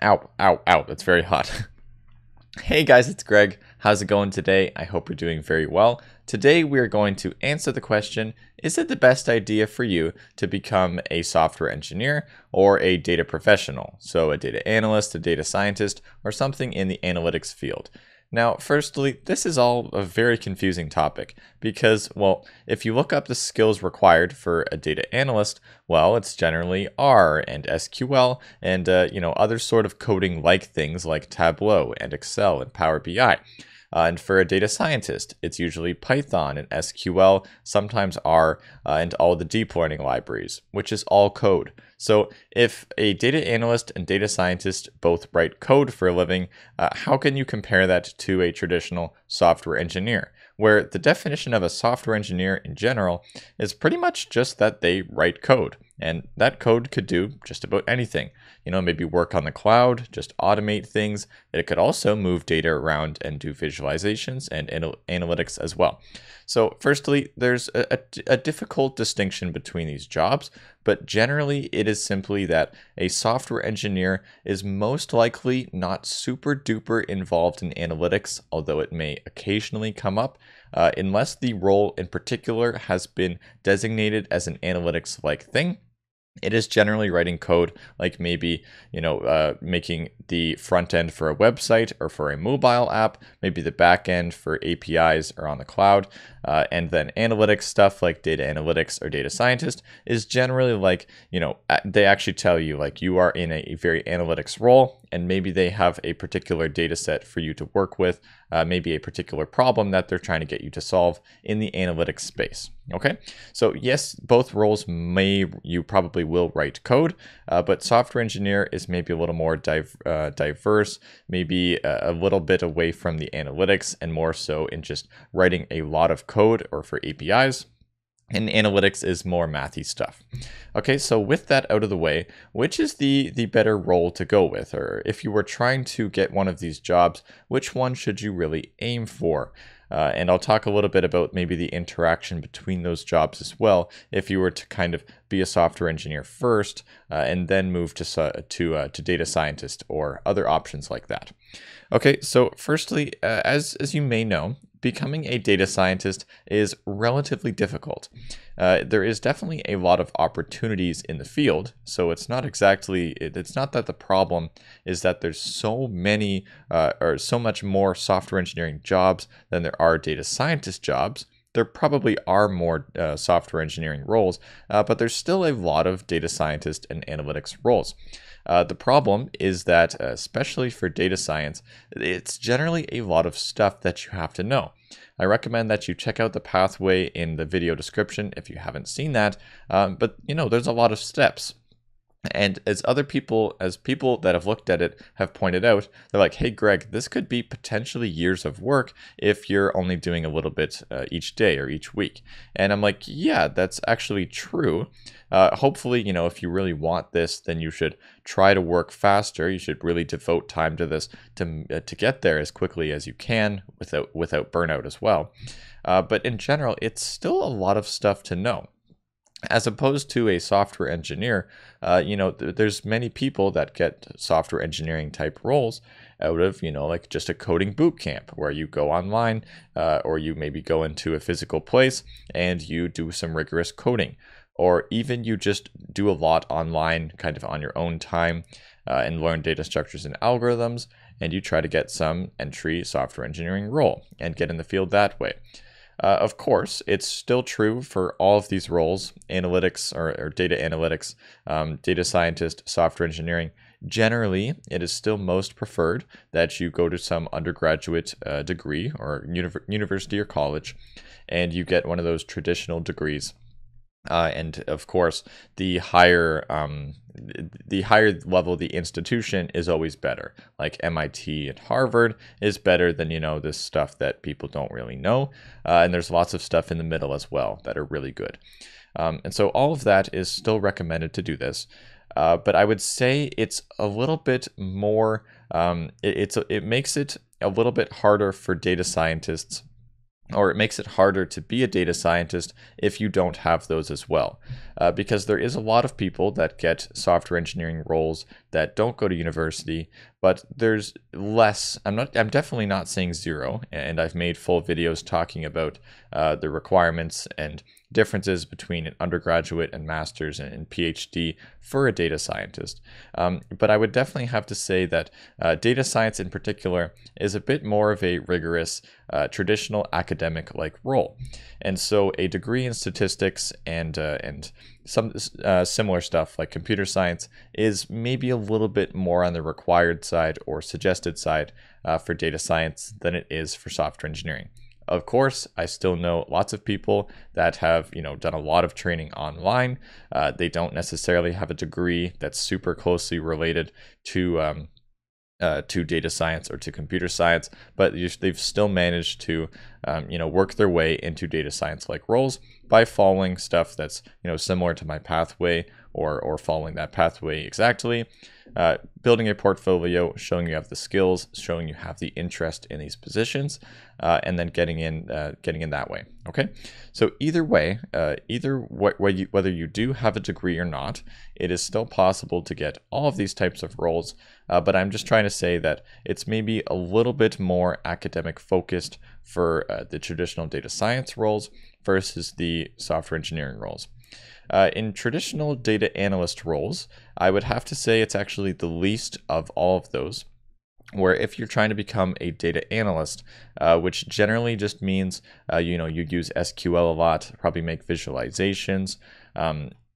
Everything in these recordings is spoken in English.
Ow, ow, ow, that's very hot. Hey guys, it's Greg. How's it going today? I hope you're doing very well. Today we're going to answer the question, is it the best idea for you to become a software engineer or a data professional? So a data analyst, a data scientist, or something in the analytics field. Now, firstly, this is all a very confusing topic because, well, if you look up the skills required for a data analyst, well, it's generally R and SQL and, other sort of coding-like things like Tableau and Excel and Power BI. And for a data scientist, it's usually Python and SQL, sometimes R, and all the deep learning libraries, which is all code. So if a data analyst and data scientist both write code for a living, how can you compare that to a traditional software engineer? Where the definition of a software engineer in general is pretty much just that they write code. And that code could do just about anything, you know, maybe work on the cloud, just automate things. It could also move data around and do visualizations and analytics as well. So firstly, there's a difficult distinction between these jobs, but generally it is simply that a software engineer is most likely not super duper involved in analytics, although it may occasionally come up, unless the role in particular has been designated as an analytics-like thing. It is generally writing code, like maybe, making the front end for a website or for a mobile app, maybe the back end for APIs or on the cloud. And then analytics stuff like data analytics or data scientist is generally like, they actually tell you like you are in a very analytics role, and maybe they have a particular data set for you to work with, maybe a particular problem that they're trying to get you to solve in the analytics space. Okay, so yes, both roles you probably will write code, but software engineer is maybe a little more diverse, maybe a little bit away from the analytics and more so in just writing a lot of code or for APIs. And analytics is more mathy stuff. Okay, so with that out of the way, which is the better role to go with? Or if you were trying to get one of these jobs, which one should you really aim for? And I'll talk a little bit about maybe the interaction between those jobs as well, if you were to kind of be a software engineer first and then move to data scientist or other options like that. Okay, so firstly, as you may know, becoming a data scientist is relatively difficult. There is definitely a lot of opportunities in the field, so it's not that the problem is that there's so many or so much more software engineering jobs than there are data scientist jobs. There probably are more software engineering roles, but there's still a lot of data scientist and analytics roles. The problem is that, especially for data science, it's generally a lot of stuff that you have to know. I recommend that you check out the pathway in the video description if you haven't seen that, but there's a lot of steps. And as people that have looked at it have pointed out, they're like, hey, Greg, this could be potentially years of work if you're only doing a little bit each day or each week. And I'm like, yeah, that's actually true. Hopefully, if you really want this, then you should try to work faster. You should really devote time to this to get there as quickly as you can without burnout as well. But in general, it's still a lot of stuff to know. As opposed to a software engineer, there's many people that get software engineering type roles out of, like just a coding boot camp where you go online or you maybe go into a physical place and you do some rigorous coding, or even you just do a lot online kind of on your own time and learn data structures and algorithms, and you try to get some entry software engineering role and get in the field that way. Of course, it's still true for all of these roles, analytics or data analytics, data scientist, software engineering. Generally, it is still most preferred that you go to some undergraduate degree or university or college, and you get one of those traditional degrees. And of course, the higher level the institution is always better. Like MIT and Harvard is better than, this stuff that people don't really know. And there's lots of stuff in the middle as well that are really good. And so all of that is still recommended to do this. But I would say it's a little bit more, it makes it a little bit harder for data scientists or it makes it harder to be a data scientist if you don't have those as well. Because there is a lot of people that get software engineering roles that don't go to university, but there's less. I'm definitely not saying zero, and I've made full videos talking about the requirements and differences between an undergraduate and master's and PhD for a data scientist. But I would definitely have to say that data science in particular is a bit more of a rigorous, traditional academic-like role. And so a degree in statistics and some similar stuff like computer science is maybe a little bit more on the required side or suggested side for data science than it is for software engineering. Of course, I still know lots of people that have, done a lot of training online. They don't necessarily have a degree that's super closely related to data science or to computer science, but they've still managed to, work their way into data science-like roles by following stuff that's, similar to my pathway or following that pathway exactly, building a portfolio, showing you have the skills, showing you have the interest in these positions, and then getting in that way. Okay, so either way, whether you do have a degree or not, it is still possible to get all of these types of roles. But I'm just trying to say that it's maybe a little bit more academic focused for the traditional data science roles versus the software engineering roles. In traditional data analyst roles, I would have to say it's actually the least of all of those, where if you're trying to become a data analyst, which generally just means, you use SQL a lot, probably make visualizations.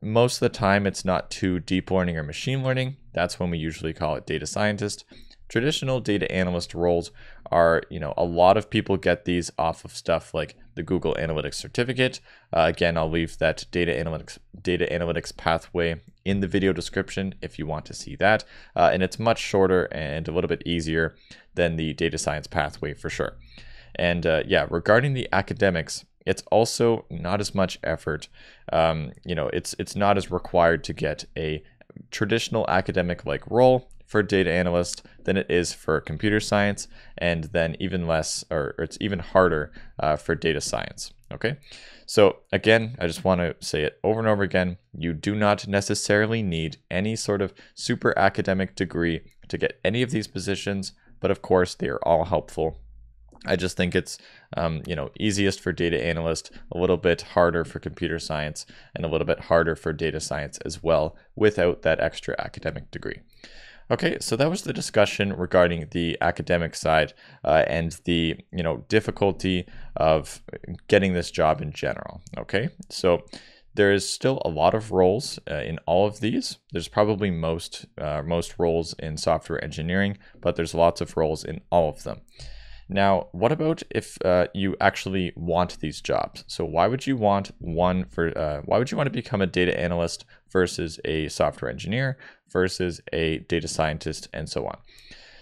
Most of the time, it's not too deep learning or machine learning. That's when we usually call it data scientist. Traditional data analyst roles are, a lot of people get these off of stuff like the Google Analytics certificate. Again, I'll leave that data analytics pathway in the video description if you want to see that. And it's much shorter and a little bit easier than the data science pathway for sure. And yeah, regarding the academics, it's also not as much effort. It's not as required to get a traditional academic-like role for data analyst than it is for computer science, and then even less, or it's even harder for data science. Okay, so again, I just want to say it over and over again, you do not necessarily need any sort of super academic degree to get any of these positions, but of course they are all helpful. I just think it's, easiest for data analyst, a little bit harder for computer science, and a little bit harder for data science as well without that extra academic degree. Okay, so that was the discussion regarding the academic side and the, difficulty of getting this job in general. Okay, so there is still a lot of roles in all of these. There's probably most roles in software engineering, but there's lots of roles in all of them. Now, what about if you actually want these jobs? So why would you want one for, why would you want to become a data analyst versus a software engineer versus a data scientist and so on?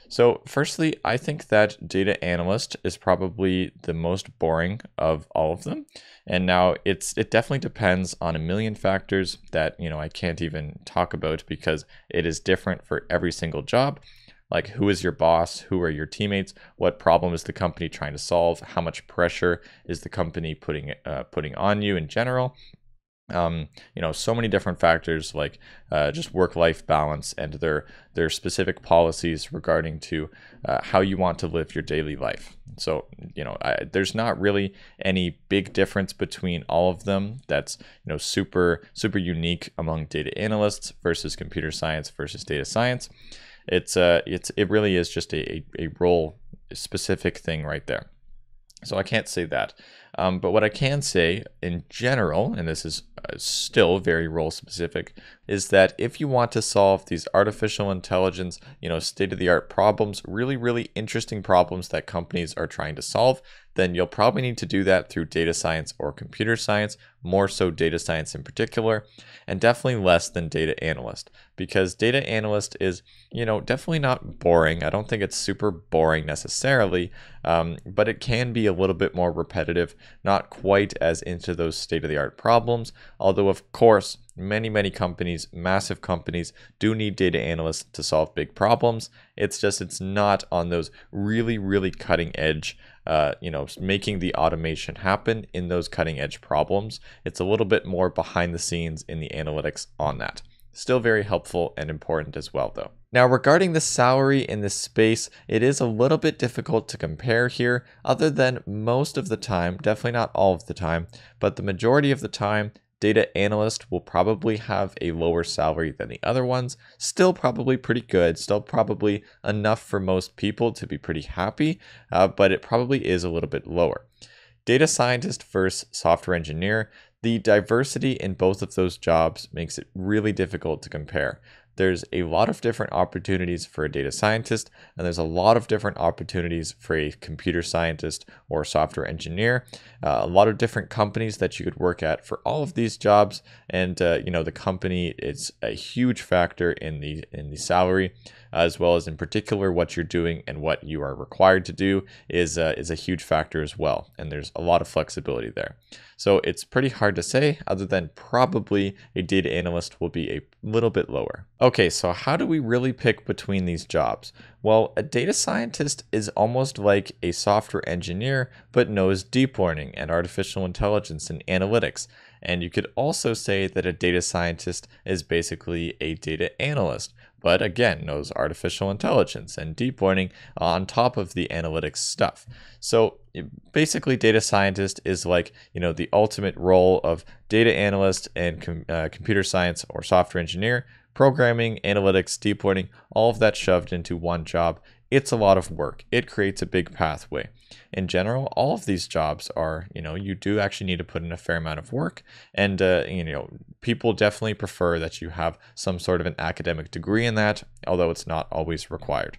So firstly, I think that data analyst is probably the most boring of all of them. And now it definitely depends on a million factors that, I can't even talk about because it is different for every single job. Like, who is your boss? Who are your teammates? What problem is the company trying to solve? How much pressure is the company putting on you in general? So many different factors like just work-life balance and their specific policies regarding to how you want to live your daily life. So, there's not really any big difference between all of them that's, super unique among data analysts versus computer science versus data science. It really is just a role specific thing right there. So I can't say that. But what I can say in general, and this is still very role specific, is that if you want to solve these artificial intelligence, state-of-the-art problems, really, really interesting problems that companies are trying to solve, then you'll probably need to do that through data science or computer science, more so data science in particular, and definitely less than data analyst, because data analyst is, definitely not boring. I don't think it's super boring necessarily, but it can be a little bit more repetitive, not quite as into those state-of-the-art problems, although of course, many companies, massive companies, do need data analysts to solve big problems. It's just, it's not on those really, really cutting edge making the automation happen in those cutting edge problems. It's a little bit more behind the scenes in the analytics on that. Still very helpful and important as well though. Now regarding the salary in this space, it is a little bit difficult to compare here, other than most of the time, definitely not all of the time, but the majority of the time, data analyst will probably have a lower salary than the other ones. Still probably pretty good, still probably enough for most people to be pretty happy, but it probably is a little bit lower. Data scientist versus software engineer, the diversity in both of those jobs makes it really difficult to compare. There's a lot of different opportunities for a data scientist, and there's a lot of different opportunities for a computer scientist or software engineer. A lot of different companies that you could work at for all of these jobs, and the company, it's a huge factor in the salary, as well as in particular what you're doing and what you are required to do is a huge factor as well. And there's a lot of flexibility there. So it's pretty hard to say, other than probably a data analyst will be a little bit lower. Okay, so how do we really pick between these jobs? Well, a data scientist is almost like a software engineer, but knows deep learning and artificial intelligence and analytics. And you could also say that a data scientist is basically a data analyst, but again, knows artificial intelligence and deep learning on top of the analytics stuff. So basically data scientist is like, the ultimate role of data analyst and computer science or software engineer, programming, analytics, deep learning, all of that shoved into one job. It's a lot of work. It creates a big pathway. In general, all of these jobs are, you do actually need to put in a fair amount of work. And, people definitely prefer that you have some sort of an academic degree in that, although it's not always required.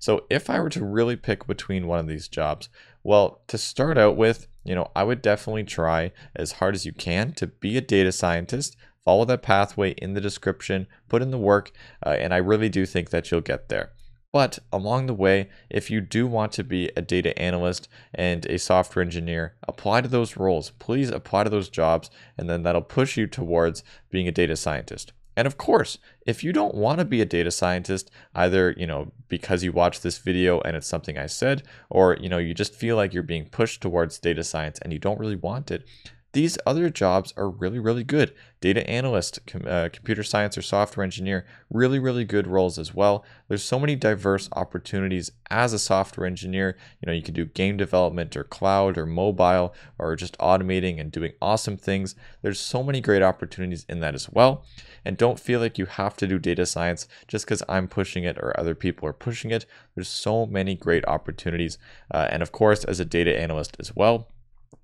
So if I were to really pick between one of these jobs, well, to start out with, I would definitely try as hard as you can to be a data scientist. Follow that pathway in the description, put in the work, and I really do think that you'll get there. But along the way, if you do want to be a data analyst and a software engineer, apply to those roles. Please apply to those jobs, and then that'll push you towards being a data scientist. And of course, if you don't want to be a data scientist, either, because you watched this video and it's something I said, or, you just feel like you're being pushed towards data science and you don't really want it, these other jobs are really, really good. Data analyst, computer science, or software engineer, really, really good roles as well. There's so many diverse opportunities as a software engineer. You can do game development or cloud or mobile or just automating and doing awesome things. There's so many great opportunities in that as well. And don't feel like you have to do data science just because I'm pushing it or other people are pushing it. There's so many great opportunities. And of course, as a data analyst as well,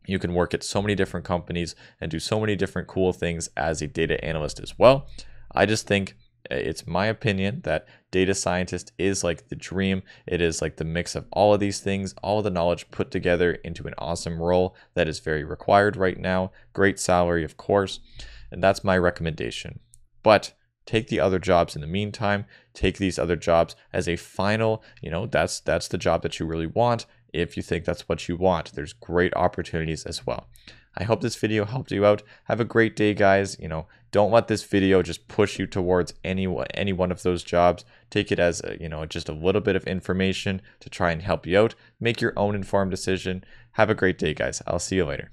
you can work at so many different companies and do so many different cool things as a data analyst as well. I just think it's my opinion that data scientist is like the dream. It is like the mix of all of these things, all of the knowledge put together into an awesome role that is very required right now. Great salary, of course. And that's my recommendation. But take the other jobs in the meantime. Take these other jobs as a final, that's the job that you really want. If you think that's what you want, there's great opportunities as well. I hope this video helped you out. Have a great day, guys. Don't let this video just push you towards any one of those jobs. Take it as just a little bit of information to try and help you out. Make your own informed decision. Have a great day, guys. I'll see you later.